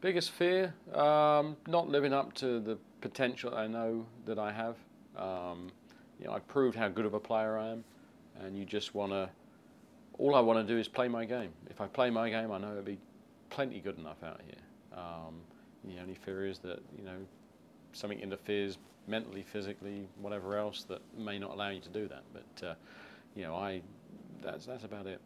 Biggest fear? Not living up to the potential I know that I have. You know, I've proved how good of a player I am, and you just want to, all I want to do is play my game. If I play my game, I know it'll be plenty good enough out here. The only fear is that, you know, something interferes mentally, physically, whatever else that may not allow you to do that. But, you know, that's about it.